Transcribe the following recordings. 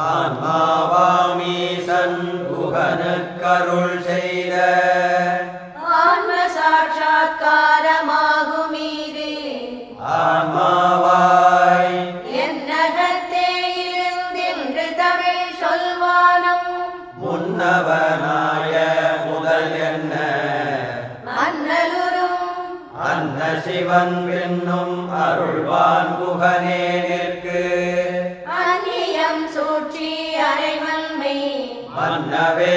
ஆன்மாவாமீசன் குகனுக்கருள் செய்த ஆன்ம சாட்சாத்காரமாகுமீரே, ஆன்மாவாய் என்னகத்தே இருந்தின்று தமிழ் சொல்வானம் முன்னவனாய முதல் என்ன மன்னலுரும் அன்ன சிவன் என்னும் அருள்வான் குகனே நிற்கு சூழ்ச்சி அறைவன்மை மன்னவே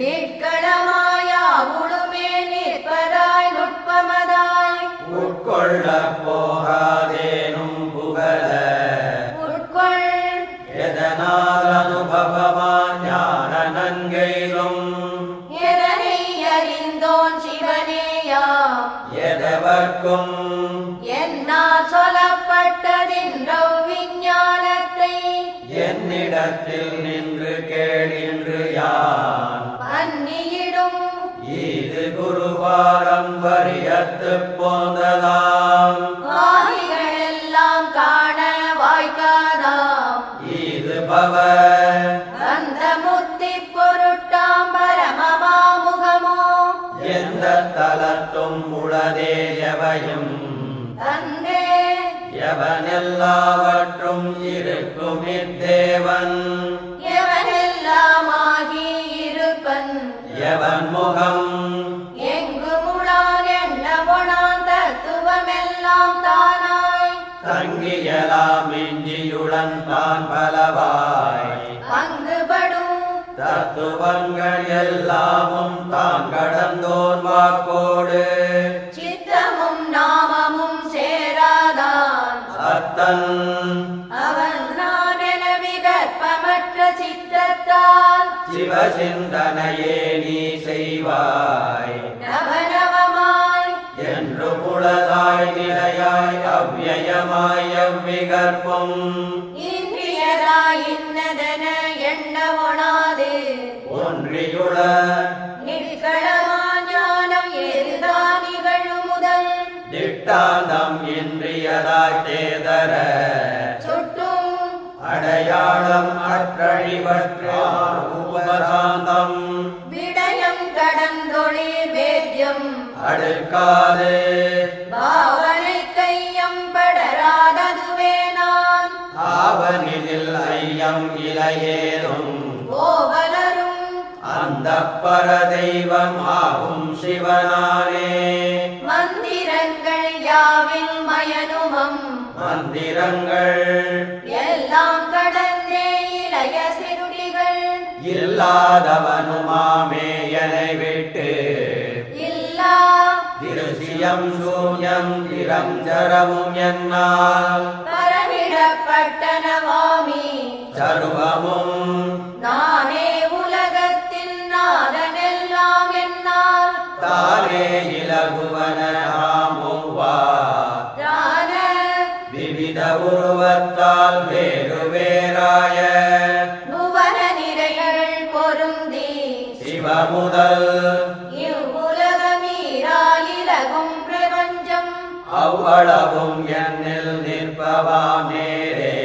நிற்களமாயா உடுமே நிற்பதாய் நுட்பமதாய் உட்கொள்ள போகாதேனும் புகழ உட்கொள் எதனால் அனுபவமான் ஞான நன்கையிலும் எதனை அறிந்தோன் சிவனேயா எதவர்க்கும் என்னால் சொல்லப்பட்டதின்றோ விஞ்ஞானத்தை என்னிடத்தில் நின்று கேளின்று யான் அன்னியிடும் இது குருவாரம் வரியத்து போந்ததாம் வாகிகள் எல்லாம் காண வாய்க்காதாம் இது பவ அந்த முத்தி பொருட்டாம் பரமமாமுகமோ எந்த தலத்தும் உளதே எவையும் தந்தே எவனெல்லாவற்றும் இருக்கும் இத்தேவன் எவனெல்லாமாகி இருப்பன் எவன் முகம் எங்கு முழான் என்னமுழான் தத்துவமெல்லாம் தானாய் தங்கியலாம் இஞ்சியுடன் தான் பலவாய் அங்குபடும் தத்துவங்கள் எல்லாமும் தான் கடந்தோன் வாக்கோடு சித்தமும் நாமமும் சேராதான் அத்தன் அவன் நான் என விகற்பமற்ற சித்தத்தால் சிவசிந்தனையே நீ செய்வாய் நவநவமாய் என்று புலதாய் நிலையாய் அவ்யயமாய் அவ்விகற்பம் இன்றியதாய் இன்னதென எண்ணமுணாது ஒன்றியுள நிற்களமான் ஞானம் எதுதான் நிகழுமுதல் திட்டாந்தம் இன்றியதாய் தேதர சுட்டும் அடையாளம் அற்றழிவற்றார் உபசாந்தம் விடயம் கடந்தொழி வேத்யம் அடுக்காது பாவனை கையம் படராததுவே நான் ஆவனிதில் ஐயம் இலையேறும் ஓவலரும் அந்த பரதெய்வம் ஆகும் சிவனானே மந்திரங்கள் யாவின் மயனுமம் மந்திரங்கள் எல்லாம் கடந்தே இளைய சிறுடிகள் இல்லாதவனுமாமே எனை விட்டு இல்லா திருசியம் சூன்யம் திரஞ்சரவும் என்னால் பரவிடப்பட்டனவாமி சர்வமும் நானே உலகத்தின் நாதனெல்லாம் என்னால் தானே இலகுவனவா தான விவித உருவத்தால் வேறு வேறாய புவன நிறைகள் பொருந்தி சிவமுதல் இவ்வுலகமீராயிலகும் பிரபஞ்சம் அவ்வளவும் என்னில் நிற்பவா நேரே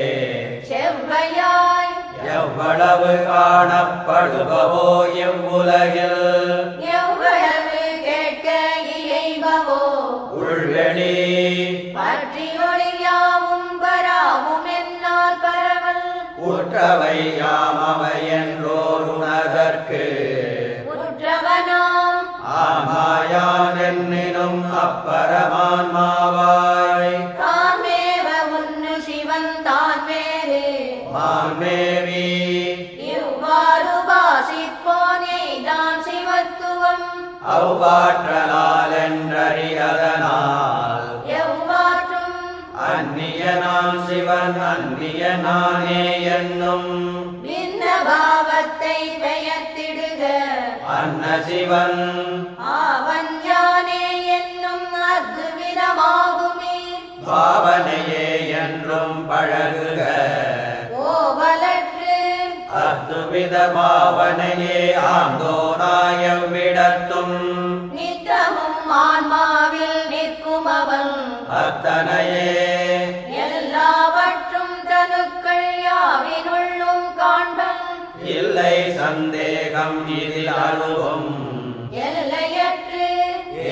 செவ்வையாய் எவ்வளவு காணப்படுபவோ எவ்வுலகில் எவ்வளவு கேட்க இயைபவோ உள்வெளி பற்றி ஒளியாவும் பராவும் என்னால் பரவல் உற்றவை யாமவை என்றோர் உணர்தற்கு உற்றவனாம் ஆமாயான் என்னும் அப்பரமான்மாவாய் தான்மேவ உன்னு சிவன் தான்மேரே மான்மேவி இவ்வாறு பாசிப்போனேதான் சிவத்துவம் அவ்வாற்றலால் என்றறியதனால் எவ்வாற்றும் அந்நியனாம் சிவன் அந்நியனானே என்னும் விண்ண பாவத்தை பெயர்த்திடுக அன்ன சிவன் அவன் யானே என்னும் அத்விதமாகுமே பாவனையே என்றும் பழகுக ஓவலற்று அத்வித பாவனையே ஆந்தோராயவிடத்தும் நித்தமும் ஆன்மாவில் நிற்கும் அவன் அத்தனையே எல்லாவற்றும் தனுக்கள் யாவினுள்ளும் சந்தேகம் இதில் அணுகும் எல்லையற்று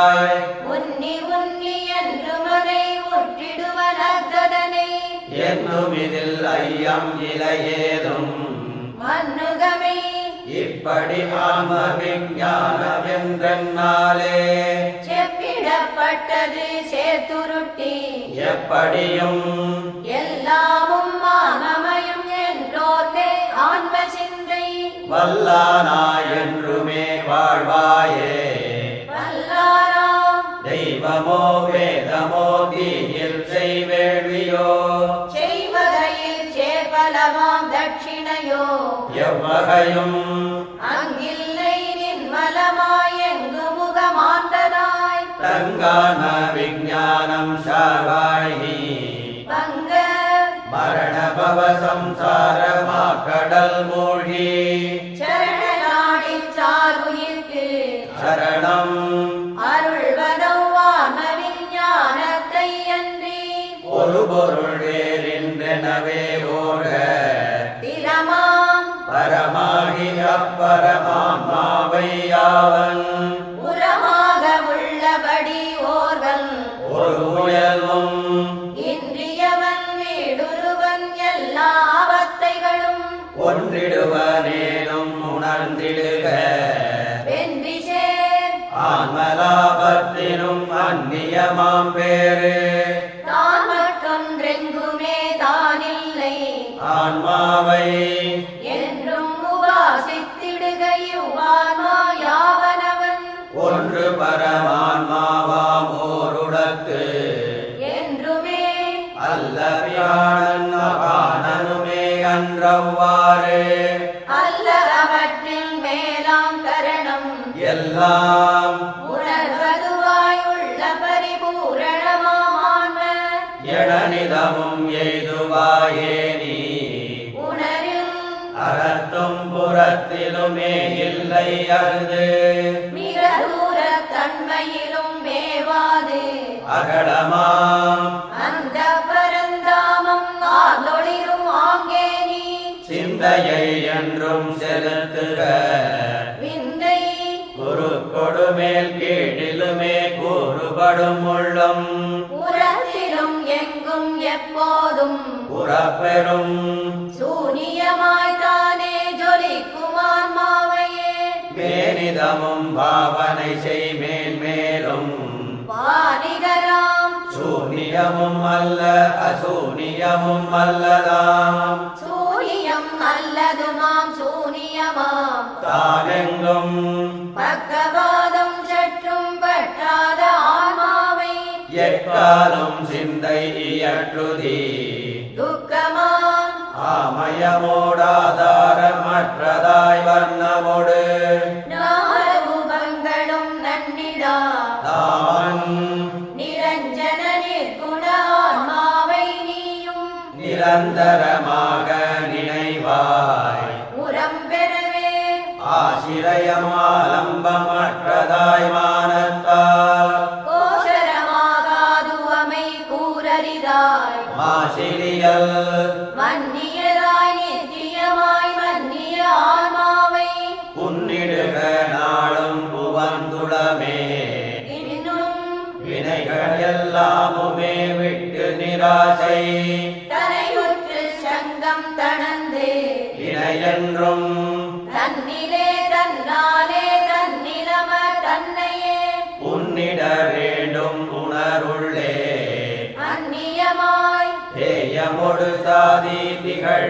உன்னி உன்னி என்று மறை ஒற்றிடுவனதனை என்னும் இதில் ஐயம் இலையேதும் மன்னுகமே இப்படி ஆன்ம விஞ்ஞானம் என்றாலே செப்பிடப்பட்டது சேத்துருட்டி எப்படியும் எல்லாமும் மானமயம் என்றோதே ஆன்ம சிந்தை வல்லானா என்றுமே வாழ்வாயே வல்லாராம் தெய்வமோ வேதமோ தீயில் செய்வேள்வியோ செய்வகையில் சேபலமாம் தட்சிணையோ எவ்வகையும் அங்கில்லை நின்மலமாயெங்கு முகமாண்டதாய் தங்கான விஞ்ஞானம் சார்வாயி சம்சாரமா கடல் மூழ்கி சரணாடி சாருயிர்க்கு சரணம் அருள்வதவான விஞ்ஞானத்தை அன்றி ஒரு பொருள் வேறென்றெனவே ஓர திரமாம் பரமாகி அப்பரமாவையாவன் உரமாக உள்ளபடி ஓர்வன் ஒரு முயல்வும் ஒன்றிடுவனேனும் உணர்ந்திடுக ஆன்மலாபத்தினும் அந்நியமாம் பேரு நான் மற்றொன்றெங்குமே தானில்லை ஆன்மாவை என்றும் உபாசித்திடுக இவ்வான்மா யாவனவன் ஒன்று பரமான்மாவாம் ஓருடத்து என்றுமே அல்லவியானன் அபானனுமே அன்றவா அல்லவற்றில் மேலாம் கரணம் எல்லாம் உணர்வதுவாயுள்ள பரிபூரணமாம் எழனிதமும் எய்துவாயே நீ உணரில் அறத்தும் புறத்திலுமே இல்லை அருது மிக தூர தன்மையிலும் மேவாது அகடமாம் அந்த பரந்தாமம் ஆதொளிரும் ஆங்கே நீ சிந்தையை என்றும் செலுத்துக விந்தை குரு கொடுமேல் கீழிலுமே கூறுபடும் உள்ளம் புறத்திலும் எங்கும் எப்போதும் புறப்பெறும் சூனியமாய்த்தானே ஜொலிக்குமார் மாவையே மேனிதமும் பாவனை செய் மேன்மேலும் வாணிகராம் சூனியமும் அல்ல அசூனியமும் அல்லதாம் சூனிய சூனியம் அல்லதுமாம் சூனியமாம் தானெங்கும் பக்கவாதம் சற்றும் பற்றாத ஆன்மாவை எக்காலும் சிந்தை இயற்றுதி துக்கமாம் ஆமயமோடாதாரமற்றதாய் வண்ணமோடு நிரந்தரமாக நினைவாய் உரம்பெறவே ஆசிரயமாலம்பமற்றதாய் மானத்தால் கோசரமாகாதுவமை கூரறிதாய் மாசிரியல் மன்னியதாய் நித்தியமாய் மன்னிய ஆன்மாவை உன்னிடுக நாளும் புவந்துளமே இன்னும் வினைகள் எல்லாமுமே விட்டு நிராசை என்றும் தன்னிலே தன்னாலே தன்னிலம தன்னையே உன்னிடரேண்டும் உணருள்ளே அந்நியமாய் தேயமொடு சாதி திகழ்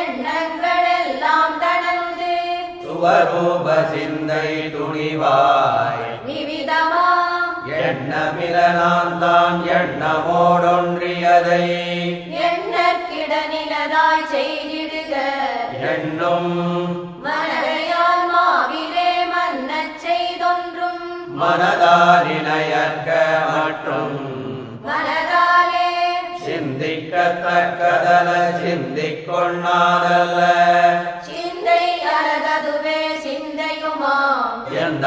எண்ணங்கள் எல்லாம் தளர்ந்து சுவரூப சிந்தை துணிவாய் விவிதமா எண்ணமிலனான் தான் எண்ணமோடொன்றியதை எண்ணக்கிடனிலதாய் செய்திடுக எண்ணும் மனதாலினையற்க மற்றும் மனதாலே சிந்திக்கத்தக்கதல சிந்திக்கொண்ணாதல்ல சிந்தை அறததுவே சிந்தையுமா எந்த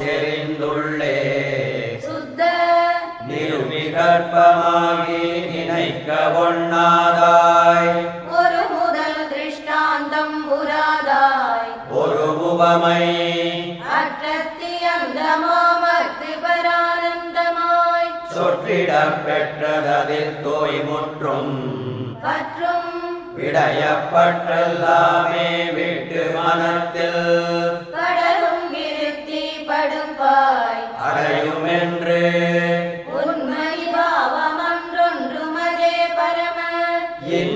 செறிந்துள்ளே சுத்த நிருவிகல்பமாகி நினைக்க ஒண்ணாதாய் அற்றத்தியந்தமாமர்த்திபரானந்தமாய் சொற்றிடப் பெற்றதில் தோய்முற்றும் பற்றும் விடயப்பற்றல்லாமே விட்டு மனத்தில் படரும் இருத்தி படுப்பாய் அடையுமென்று உண்மை பாவமன்றொன்றுமதே பரம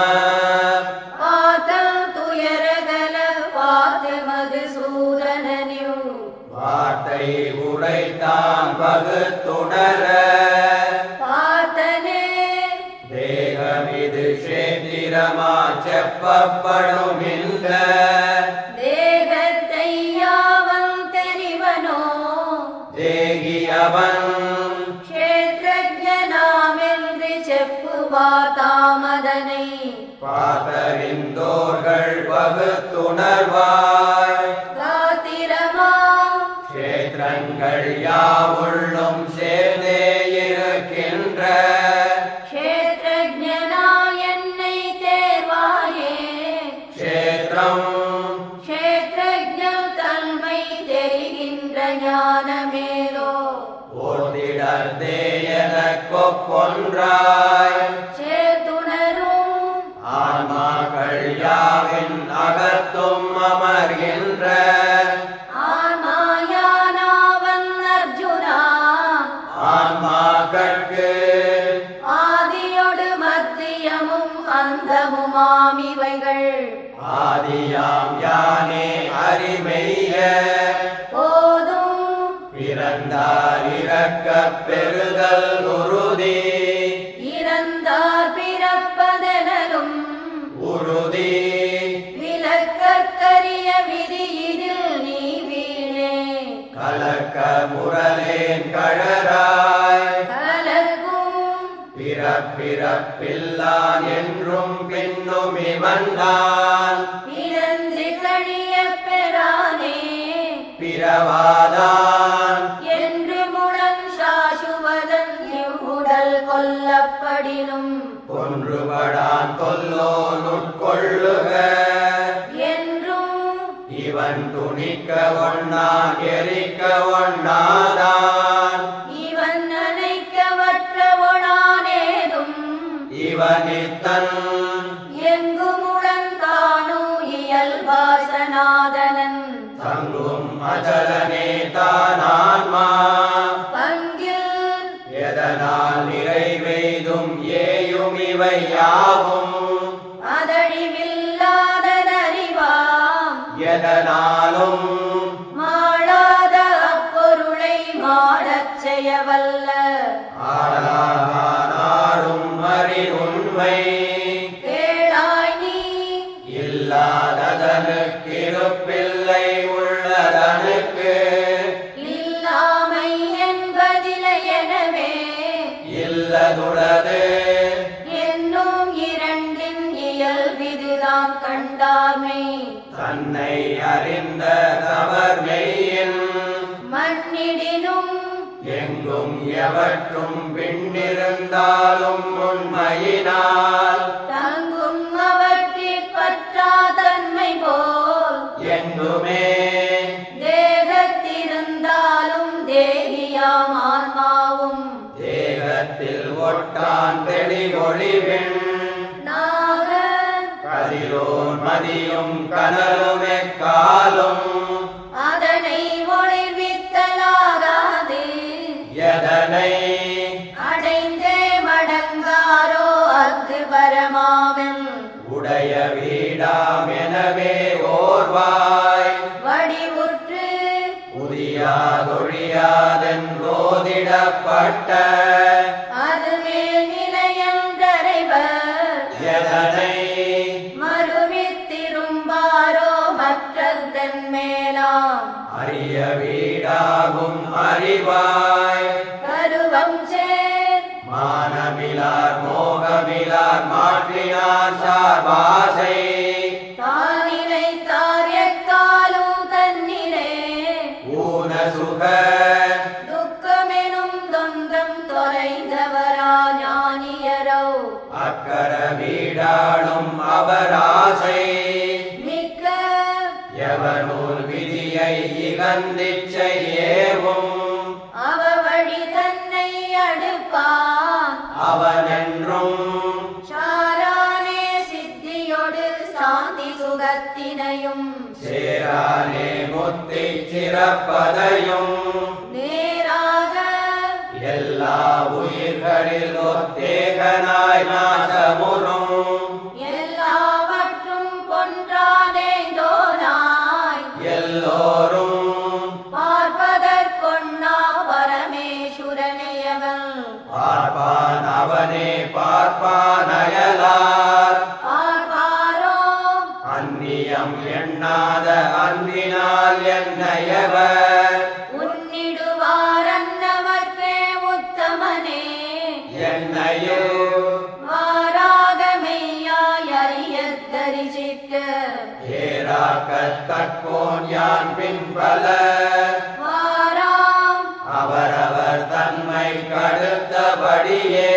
பாத்தம் துயரகல பார்த்து மதுசூதனின் வார்த்தை உடைத்தான் பகுத்துணர பார்த்தனே. தேகமிது சேத்திரமா செப்பப்படும் இந்த பார்த்தறிந்தோர்கள் பகுத்துணர்வாய் காத்திரமா. க்ஷேத்திரங்கள் யாவுள்ளும் சேர்ந்தே இருக்கின்ற க்ஷேத்ரஜனா என்னை தேர்வாயே. க்ஷேத்ரம் க்ஷேத்ரஜன் தன்மை தெரிகின்ற ஞானமேலோ ஓர்திடத்தே எனக்கொன்றாய் யாவின் அகத்தும் அமர்கின்ற ஆன்மாயானாவன் அர்ஜுனா. ஆன்மாக்கட்கு ஆதியோடு மத்தியமும் அந்தமுமாம் இவைகள் ஆதியாம் யானே அறிமெய்ய போதும் பிறந்தார் இறக்கப் பெறுதல் உறுதி. இறந்தார் பிறப்பதெனலும் விலக்கரிய விதி இதில் நீ வீணே. கலக்க முரலேன் கழராய் கலக்கும் பிறப்பிறப்பில்லான் என்றும் பின்னும் இவன்தான் பிறந்து கழிய பெறானே. பிறவாதான் என்று முடன் சாசுவதன் உடல் கொல்லப்படினும் கொன்றுபடான் கொல்லோன் உட்கொள்ளுக என்றும் இவன் துணிக்க ஒண்ணான் எரிக்க ஒண்ணாதான் இவன் நினைக்கவற்ற ஒணானேதும் இவனித்தன் எங்குமுடன் தானோ இயல் வாசநாதனன் தங்கும் அஜலனே தானான்மா. அதழிவில்லாதன் அறிவாம் எதனாலும் மாளாத அப்பொருளை மாடச் செய்யவல்ல ஆளானாரும் அறி உண்மை கேளாய் நீ. இல்லாததனுக்கு இருப்பில்லை உள்ளதனுக்கு இல்லாமை என்பதில்லை எனவே இல்லதுடது தன்னை அறிந்த தவர் மெய்யின் மண்ணிடினும் எங்கும் எவற்றும் பின்னிருந்தாலும் உண்மையினால் தங்கும் அவற்றிற் பற்றா தன்மை போல் எங்குமே தேகத்திருந்தாலும் தேகியாம் ஆன்மாவும் தேகத்தில் ஒட்டான் தெளிவொளிவின் மதியும் கனலுமே காலும் அதனை ஒளிவித்தலாகாது எதனை அடைந்தே மடங்காரோ அங்கு பரமாவன் உடைய வீடாம் எனவே ஓர்வாய் வடிவுற்று புதியாதொழியாதன் போதிடப்பட்ட அதுமேல் நிலையம் கரைவர் எதனை மறுமித்திரும்பாரோ மற்றதன் மேலாம் அரிய வீடாகும் அறிவாய் கருவம் சேர் மானமிலார் மோகமிலார் மாற்றினார் சார்பாசை துக்கமெனும் தொந்தம் தொலைந்தவரா ஞானியரோ அக்கர வீடாளும் அவராசை மிக்க எவனூர் விதியை இகந்திச்சை ஏவும் அவ வழி தன்னை அடுப்பான் அவனென்றும் சாரானே சித்தியொடு சாந்தி சுகத்தினையும் சேரானே முத்திச் சிறப்பதையும் நேராக எல்லா உயிர்களில் ஒத்தேகனாய் நாசமுறும் எல்லாவற்றும் கொன்றானேந்தோனாய் எல்லோரும் பார்ப்பதற்கொன்னா பரமேஸ்வரனையவன் பார்ப்பான் அவனே பார்ப்பானயலார் நாத அன்பினால் என்னையவர் உன்னிடுவார் அன்னவர்க்கே உத்தமனே என்னையோ வாராக மெய்யாய் அறியத் தரிசிக்க ஏராக்கத் தற்கோன் யான் பின்பல வாராம் அவரவர் தன்மை கடுத்தபடியே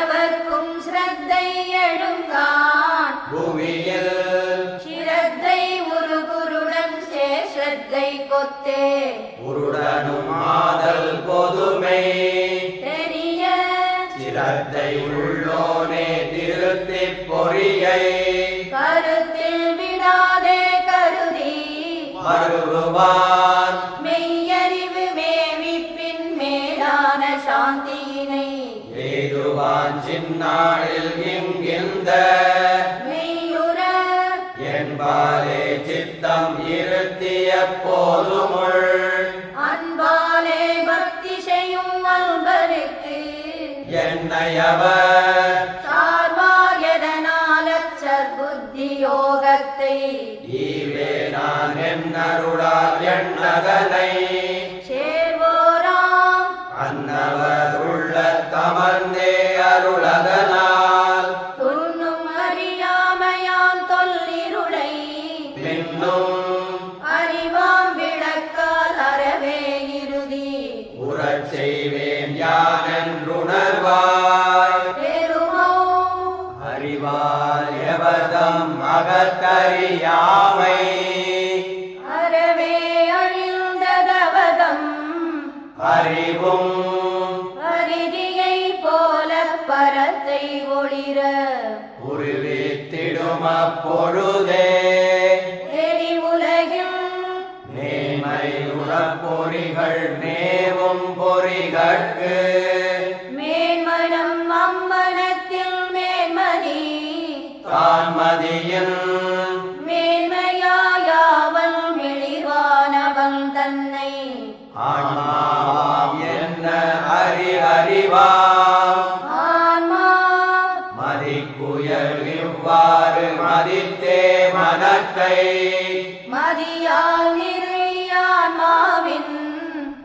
எவர்க்கும் ஸ்ரத்தை எழுங்கான் பூமியில் உருடனும் ஆதல் பொதுமை தெரிய சிரத்தை உள்ளோனே திருத்தி பொறியை கருத்தில் விடாதே கருதி வருவார் மெய்யறிவு மேவிப்பின் மேலான சாந்தியினை ஏதுவான் சின்னாளில் இங்கிந்த மெய்யுற என்பாரே சித்தம் இருத்திய போதுமுள் அன்பாலே பக்தி செய்யும் அன்பருக்கு என்னையவர் சார்பார் எதனால் அச்சற்புத்தி யோகத்தை ஈவே நான் என்னருளால் என்னதனை சேர்வோராம் அன்னவர் உள்ள தமர்ந்தே அருளதனால் அறிவாம் விளக்கால் அறவே இறுதி உறச் செய்வேன் யானென்றுணர்வாய் பெருமோ அறிவால் எவர்தம் மகத்தறியாமை அறவே அழிந்ததவதம் அறிவும் அரிதியை போல பரத்தை ஒளிர உருவித்திடும் அப்பொழுதே பொறிகள் மேவும் பொறிகட்கு மேன்மனம் அம்மனத்தில் மேன்மதி தான்மதியில் மேன்மையாயாவன் வெளிவானவன் தன்னை ஆன்மாம் என்ன அறிவாம் ஆன்மா மதிக்குயல் இவ்வாறு மதித்தே மனத்தை மதியால்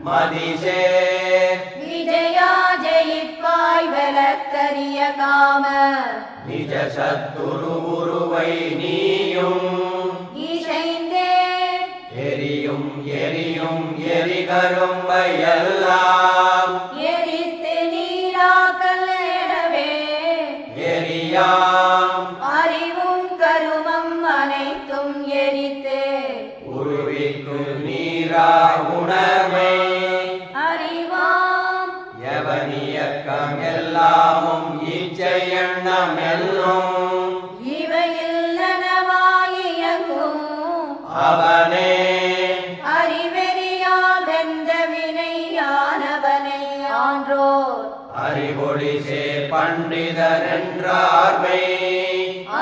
மதிசே விஜயா ஜெயிப்பாய் விளக்கரிய காம நிஜ சத்துரு உருவை நீயும் இசைந்தே எரியும் எரியும் எரிகரும்பையெல்லாம் எரித்து நீராக்கல் எனவே எரியாம் அறிவும் கருமம் அனைத்தும் எரித்து உருவிக்கு நீரா உணர்வை எல்லாமும் இச்சை எண்ணம் எல்லும் இவையில் நனவாயியங்கும் அவனே அறிவெறியால் வெந்த வினையானவனை ஆன்றோர் அறிவொளி சே பண்டிதர் என்றார்மை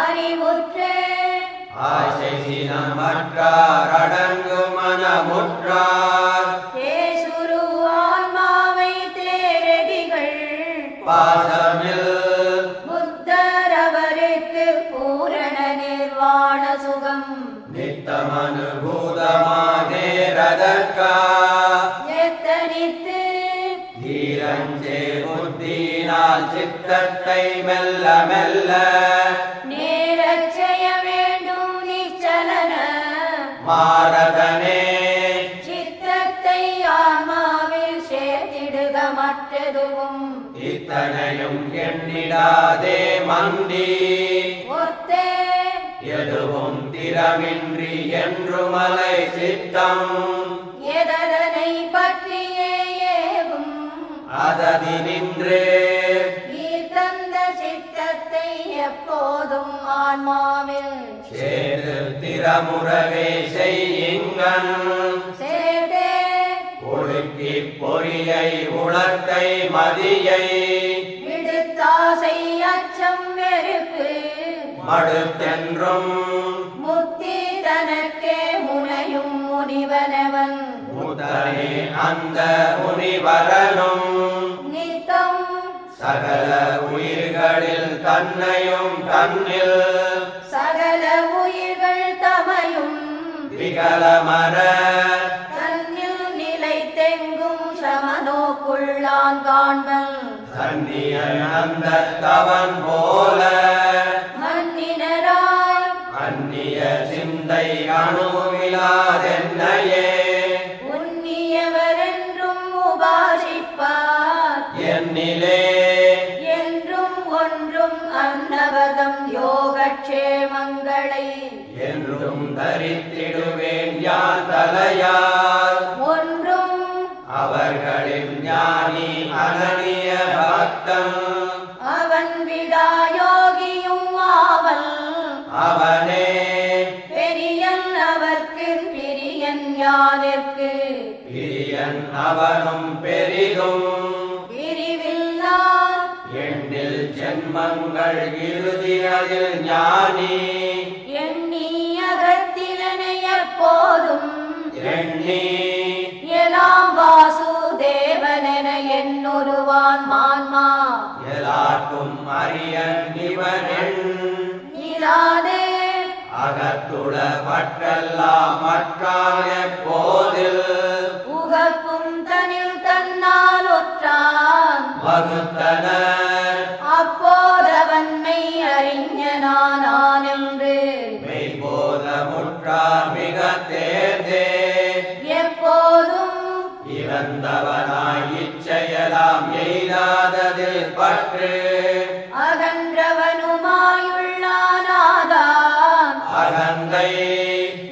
அறிவுற்றே ஆசை சினமற்றார் அடங்கு மனமுற்றார் அதற்கா எத்தனித்து தீரஞ்சே புத்தினால் சித்தத்தை மெல்ல மெல்ல நேரச் செய்ய வேண்டும் நிச்சலன மாரதனே சித்தத்தை ஆன்மாவில் சேர்த்திடுக மற்றதுவும் இத்தனையும் எண்ணிடாதே மண்டி ஒத்தே எதுவும் திறமின்றி என்று மலை சித்தம் எதனை பற்றியே ஏகும் அததி நின்றே நீ தந்த சித்தத்தை எப்போதும் ஆன்மாவில் சேது திறமுறவே செய்யுங்கள் சேதே ஒழுக்கி பொறியை உளத்தை மதியை விடுத்தாசை அச்சம் வெறுப்பு மடுத்தென்றும் முத்தி தனக்கே முனையும் முனிவனவன் முத்தனே அந்த முனிவரனும் நித்தம் சகல உயிர்களில் தன்னையும் தன்னில் சகல உயிர்கள் தமையும் விகலமர தன்னில் நிலைத்தெங்கும் சமனோக்குள்ளான் காண்பன் தன்னியன் அந்த தவன் போல சிந்தை அணுவிலாதென்னையே உன்னியவர் என்றும் உபாசிப்பார் என்னிலே என்றும் ஒன்றும் அன்னவதம் யோகக்ஷேமங்களை என்றும் தரித்திடுவேன் யார் தலையார் ஒன்றும் அவர்களின் ஞானி அனனிய பக்தன் அவன் விடா யோகியும் ஆவல் அவனே பிரியன் அவனும் பெரிதும் பிரிவில்லா எண்ணில் ஜென்மங்கள் இறுதியில் ஞானி எண்ணி அகத்திலனை எப்போதும் எண்ணி எலாம் வாசுதேவனென என்னொருவான் மான்மா எல்லாருக்கும் அரியன் இவன் இலாதே அகத்துள பற்றெல்லாம் மற்றான போதில் உகப்பும் தனில் தன்னால் ஒற்றான் வகுத்தனர் அப்போதவன்மை அறிஞனானான் என்று மெய்போத முற்றார் மிக தேர்ந்தே எப்போதும் இறந்தவனாய் இச்செயலாம் எய்தாததில் பற்று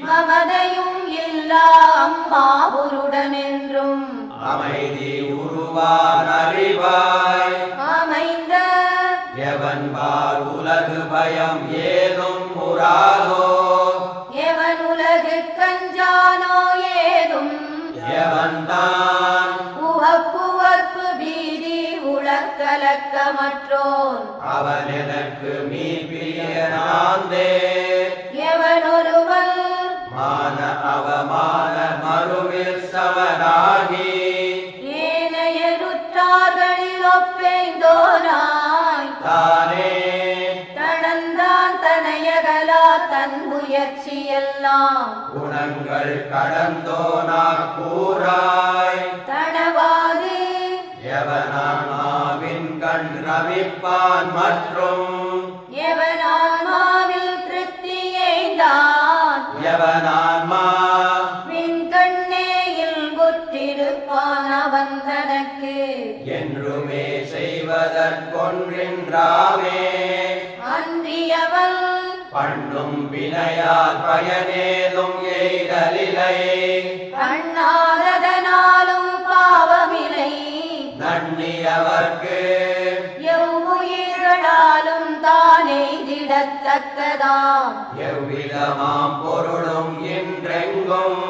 மமதையும் இல்லா அம்மாவுருடன் என்றும் அமைதி உருவான் அறிவாய் அமைந்த எவன் பால் உலகு பயம் ஏதும் புறாதோ எவன் உலகு கஞ்சானோ ஏதும் எவன் தான் உவப்புவர்ப்பு பீதி உலக்கலக்க மற்றோன் அவன் எனக்கு மீ பிரியனாந்தே ஒருவன் மான அவமான மறுவில் சமனாகி ஏனையருற்றார்களில் ஒப்பேந்தோனாய் தானே தனந்தான் தனையகலா தன் முயற்சியெல்லாம் குணங்கள் கடந்தோனா கூறாய் தனவாது எவனானாவின் கண் ரவிப்பான் மற்றும் எவனான்மா மின் கண்ணேயில் புற்றிருப்பான் அவன் தனக்கு என்றுமே செய்வதற்கொன்றின்றாவே அன்றியவன் பண்ணும் வினையால் பயனேதும் எய்தலிலை பண்ணாததனாலும் பாவமில்லை நன்னியவர்க்கு தக்கதாம் எவ்விதமாம் பொருளும் என்றெங்கும்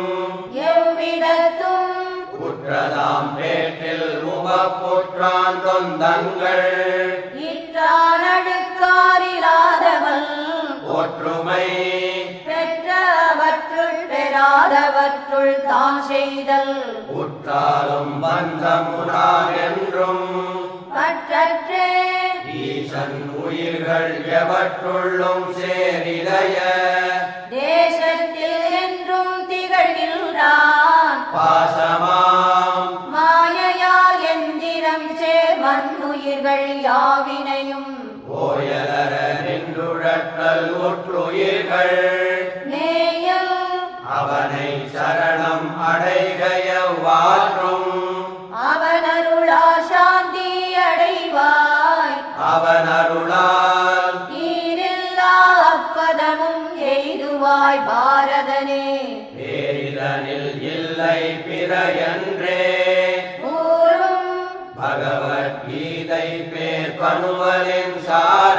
எவ்விடத்தும் குற்றதாம் பேட்டில் முகப்புற்றான் தொந்தங்கள் இற்றான் அடுக்காரிலாதவன் ஒற்றுமை பெற்றவற்றுள் பெறாதவற்றுள் தான் செய்தல் உற்றாலும் பந்தமுறான் என்றும் பற்றற்றே ஈசன் உயிர்கள் எவற்றுள்ளும் சேரிடைய தேசத்தில் என்றும் திகழ்கின்றான் வாழ்ற்றும். அவன் அருளால் சாந்தி அடைவாய். அவன் அருளால் நீரில்லா அப்பதமும் எய்துவாய் பாரதனே. பேரிதனில் இல்லை பிற என்றே கூறும் பகவத்கீதை பேர் பனுவலின் சார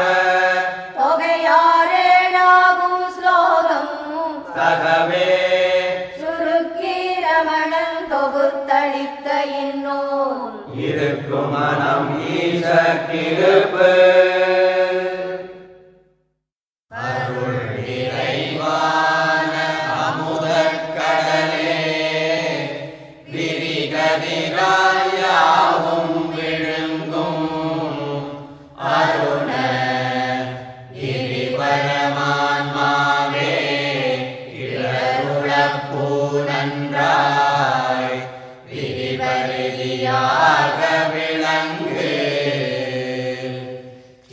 தொகையாரேடாகும் ஸ்லோகம் தகவே இருக்கும் மனம் ஈச கிருப்பு அருள் இறைவான அமுதக் கடலே விரிகதிராயாவும் விழுங்கும் அருண கிரிபரமான்மாவே கிளருளப்பூ நன்றாய் விரிபரிதியாக விளங்கு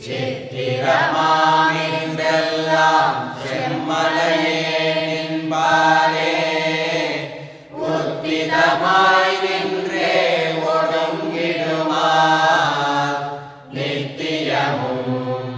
சித்திரமாய்ந்தெல்லாம் செம்மலையே நின்பாரே உத்திதமாய் நின்றே ஒடுங்கிடுமா நித்தியமும்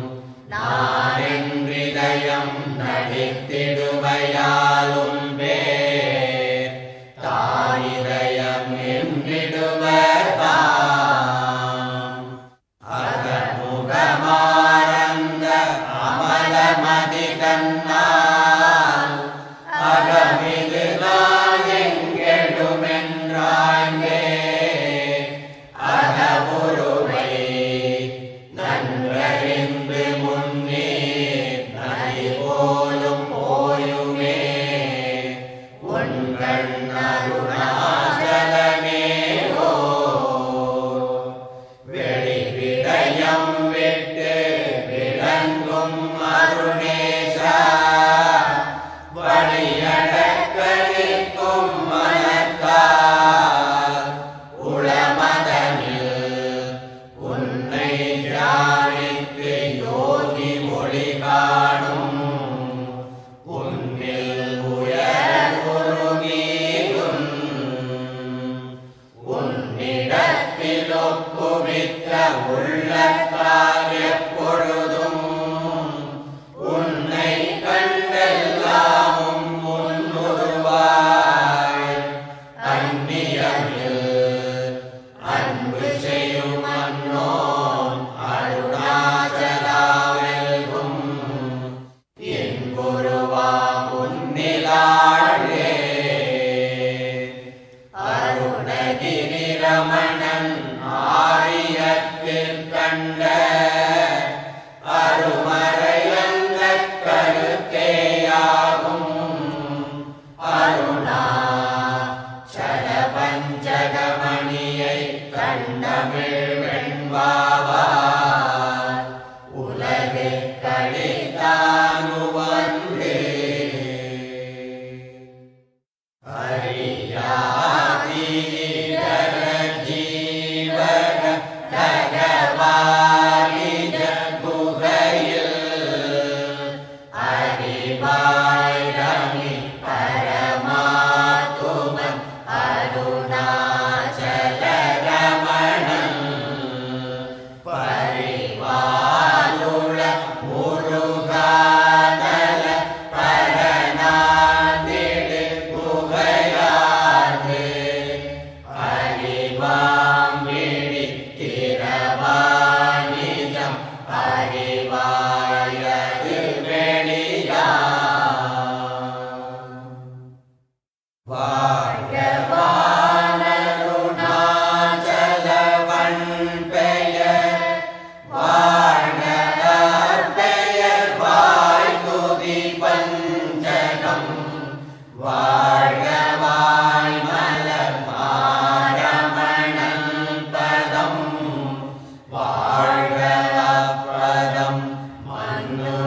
நாரின் விதயம் நடித்திடுவையாலும்